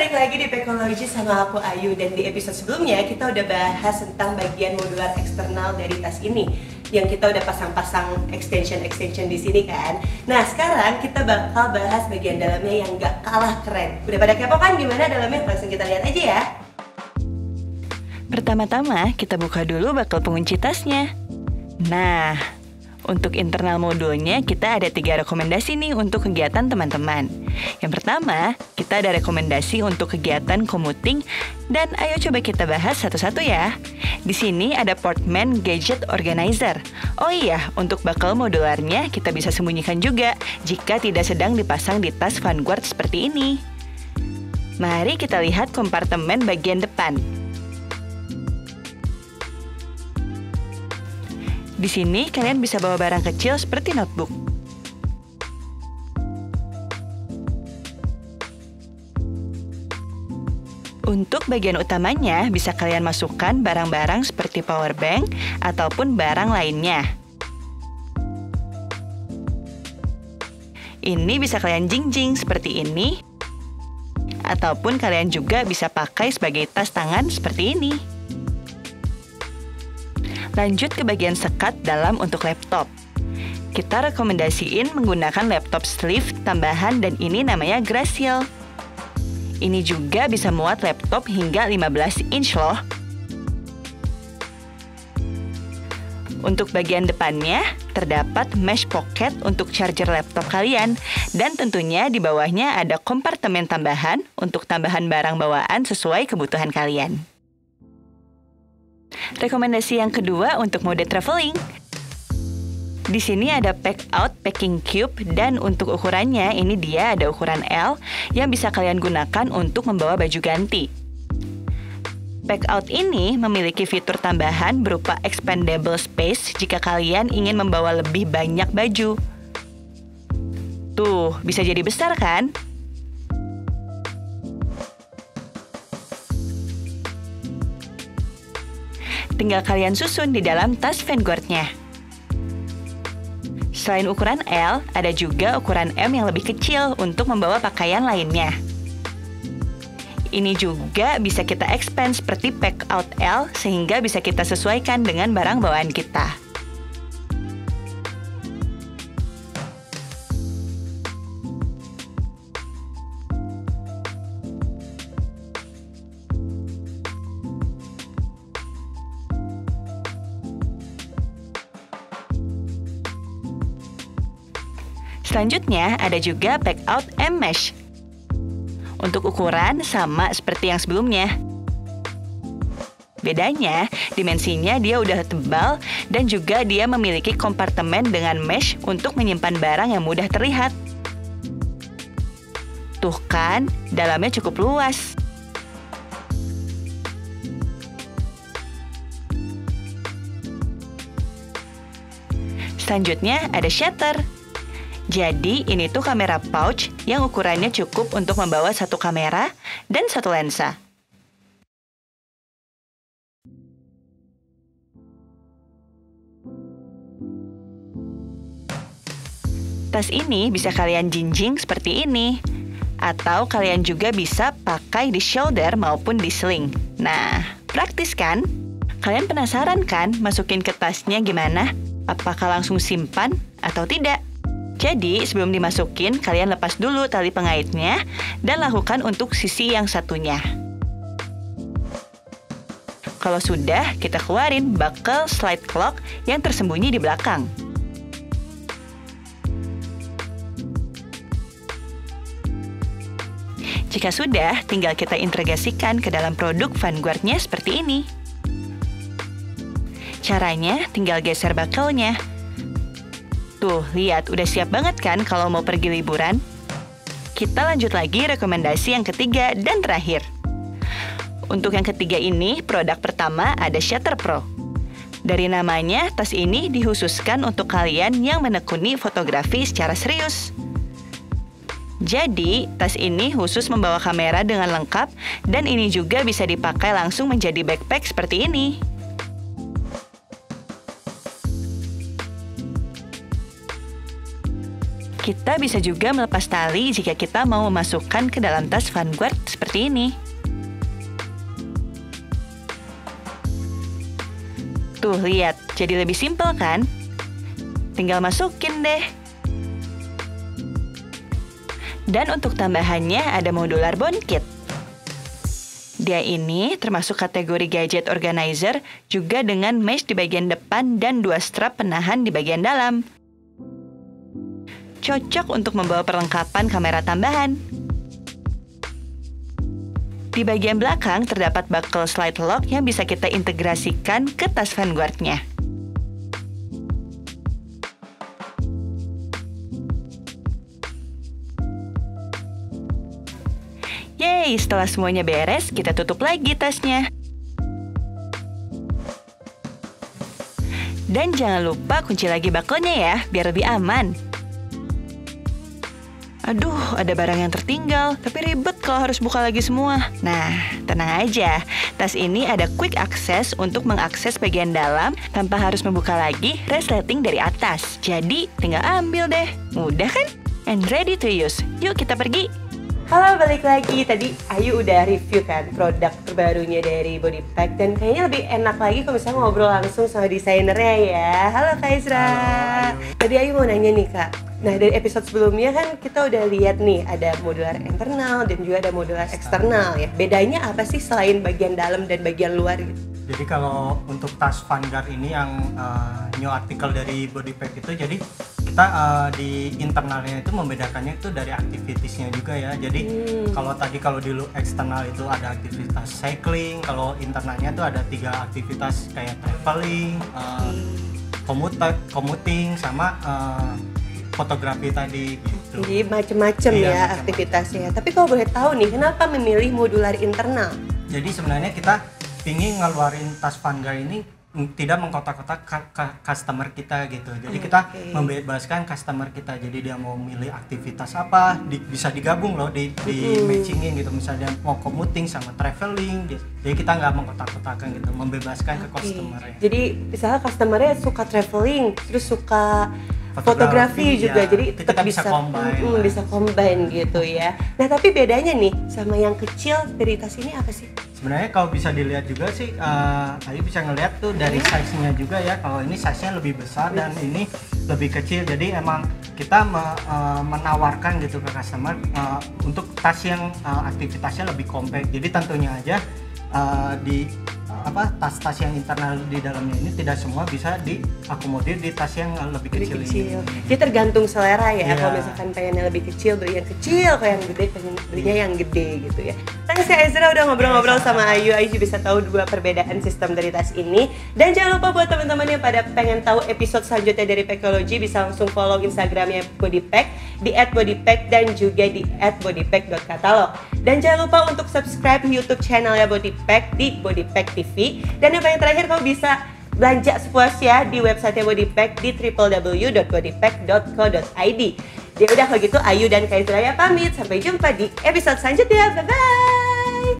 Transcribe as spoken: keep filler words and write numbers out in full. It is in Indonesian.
balik lagi di Packology sama aku Ayu. Dan di episode sebelumnya kita udah bahas tentang bagian modular eksternal dari tas ini, yang kita udah pasang-pasang extension-extension di sini kan. Nah sekarang kita bakal bahas bagian dalamnya yang gak kalah keren. Udah pada kepo kan gimana dalamnya? Langsung kita lihat aja ya. Pertama-tama kita buka dulu bakal pengunci tasnya. Nah, untuk internal modulnya kita ada tiga rekomendasi nih untuk kegiatan teman-teman. Yang pertama, kita ada rekomendasi untuk kegiatan commuting, dan ayo coba kita bahas satu-satu ya. Di sini ada Portman Gadget Organizer. Oh iya, untuk bakal modularnya kita bisa sembunyikan juga jika tidak sedang dipasang di tas Vanguard seperti ini. Mari kita lihat kompartemen bagian depan. Di sini, kalian bisa bawa barang kecil seperti notebook. Untuk bagian utamanya, bisa kalian masukkan barang-barang seperti power bank ataupun barang lainnya. Ini bisa kalian jinjing seperti ini, ataupun kalian juga bisa pakai sebagai tas tangan seperti ini. Lanjut ke bagian sekat dalam untuk laptop. Kita rekomendasiin menggunakan laptop sleeve tambahan dan ini namanya Graciel. Ini juga bisa muat laptop hingga lima belas inch loh. Untuk bagian depannya, terdapat mesh pocket untuk charger laptop kalian. Dan tentunya di bawahnya ada kompartemen tambahan untuk tambahan barang bawaan sesuai kebutuhan kalian. Rekomendasi yang kedua untuk mode traveling. Di sini ada Pac-Out Packing Cube, dan untuk ukurannya ini dia ada ukuran L yang bisa kalian gunakan untuk membawa baju ganti. Pack-Out ini memiliki fitur tambahan berupa expandable space jika kalian ingin membawa lebih banyak baju. Tuh, bisa jadi besar kan? Tinggal kalian susun di dalam tas Vanguard-nya. Selain ukuran L, ada juga ukuran M yang lebih kecil untuk membawa pakaian lainnya. Ini juga bisa kita expand seperti Pack-Out L, sehingga bisa kita sesuaikan dengan barang bawaan kita. Selanjutnya, ada juga Pack-Out M-Mesh. Untuk ukuran, sama seperti yang sebelumnya. Bedanya, dimensinya dia udah tebal dan juga dia memiliki kompartemen dengan mesh untuk menyimpan barang yang mudah terlihat. Tuh kan, dalamnya cukup luas. Selanjutnya, ada shutter. Jadi, ini tuh kamera pouch yang ukurannya cukup untuk membawa satu kamera dan satu lensa. Tas ini bisa kalian jinjing seperti ini. Atau kalian juga bisa pakai di shoulder maupun di sling. Nah, praktis kan? Kalian penasaran kan masukin ke tasnya gimana? Apakah langsung simpan atau tidak? Jadi, sebelum dimasukin, kalian lepas dulu tali pengaitnya dan lakukan untuk sisi yang satunya. Kalau sudah, kita keluarin buckle slide clock yang tersembunyi di belakang. Jika sudah, tinggal kita integrasikan ke dalam produk Vanguard-nya seperti ini. Caranya, tinggal geser buckle-nya. Tuh, lihat, udah siap banget kan kalau mau pergi liburan? Kita lanjut lagi rekomendasi yang ketiga dan terakhir. Untuk yang ketiga ini, produk pertama ada Shutter Pro. Dari namanya, tas ini dikhususkan untuk kalian yang menekuni fotografi secara serius. Jadi, tas ini khusus membawa kamera dengan lengkap, dan ini juga bisa dipakai langsung menjadi backpack seperti ini. Kita bisa juga melepas tali jika kita mau memasukkan ke dalam tas Vanguard seperti ini. Tuh, lihat. Jadi lebih simpel, kan? Tinggal masukin deh. Dan untuk tambahannya ada modular bondkit. Dia ini termasuk kategori gadget organizer juga dengan mesh di bagian depan dan dua strap penahan di bagian dalam. Cocok untuk membawa perlengkapan kamera tambahan. Di bagian belakang terdapat buckle slide lock yang bisa kita integrasikan ke tas Vanguard-nya. Yeay, setelah semuanya beres, kita tutup lagi tasnya. Dan jangan lupa kunci lagi buckle-nya ya, biar lebih aman. Aduh, ada barang yang tertinggal, tapi ribet kalau harus buka lagi semua. Nah, tenang aja. Tas ini ada quick access untuk mengakses bagian dalam tanpa harus membuka lagi resleting dari atas. Jadi, tinggal ambil deh. Mudah kan? And ready to use. Yuk kita pergi. Halo, balik lagi. Tadi Ayu udah review kan produk terbarunya dari Bodypack. Dan kayaknya lebih enak lagi kalau misalnya ngobrol langsung sama desainernya ya. Halo Kak Ezra. Halo. Tadi Ayu mau nanya nih Kak. Nah, dari episode sebelumnya kan kita udah lihat nih ada modular internal dan juga ada modular eksternal ya. Bedanya apa sih selain bagian dalam dan bagian luar gitu? Jadi kalau untuk tas Vanguard ini yang uh, new artikel dari Bodypack itu, jadi kita uh, di internalnya itu membedakannya itu dari aktivitasnya juga ya. Jadi hmm. kalau tadi kalau di eksternal itu ada aktivitas cycling, kalau internalnya itu ada tiga aktivitas kayak traveling, uh, commuter, commuting, sama uh, fotografi tadi gitu. Jadi macam-macam iya, ya macem -macem. aktivitasnya. Tapi kalau boleh tahu nih, kenapa memilih modular internal? Jadi sebenarnya kita ingin ngeluarin tas Vanguard ini tidak mengkotak-kotak customer kita gitu. Jadi okay. kita membebaskan customer kita. Jadi dia mau milih aktivitas apa, di, bisa digabung loh, di, di mm. matchingin gitu. Misalnya mau commuting sama traveling. Gitu. Jadi kita nggak mengkotak-kotakan gitu, membebaskan okay. ke customer ya. Jadi misalnya customernya suka traveling, terus suka fotografi, fotografi juga, ya, jadi tetap bisa, bisa combine, mm, mm, bisa combine gitu ya. Nah tapi bedanya nih sama yang kecil dari tas ini apa sih? Sebenarnya kalau bisa dilihat juga sih, uh, Ayu bisa ngeliat tuh dari hmm. size-nya juga ya. Kalau ini size-nya lebih besar dan hmm. ini lebih kecil. Jadi emang kita me, uh, menawarkan gitu ke customer uh, untuk tas yang uh, aktivitasnya lebih compact. Jadi tentunya aja uh, di apa tas-tas yang internal di dalamnya ini tidak semua bisa diakomodir di tas yang lebih kecil, kecil. ini. Jadi tergantung selera ya. Yeah. Kalau misalkan pengennya lebih kecil, beli yang kecil. Kalau yang gede, belinya yang gede gitu ya. Thanks ya Ezra udah ngobrol-ngobrol sama Ayu. Ayu bisa tahu dua perbedaan sistem dari tas ini. Dan jangan lupa buat teman-teman yang pada pengen tahu episode selanjutnya dari Packology, bisa langsung follow Instagramnya Bodypack di et bodypack dan juga di et bodypack dot katalog. Dan jangan lupa untuk subscribe YouTube channelnya Bodypack di Bodypack T V. Dan yang paling terakhir, kamu bisa belanja sepuasnya di website Bodypack di w w w dot bodypack dot co dot i d. Ya udah kalau gitu Ayu dan Kak Ezra ya pamit. Sampai jumpa di episode selanjutnya. Bye-bye!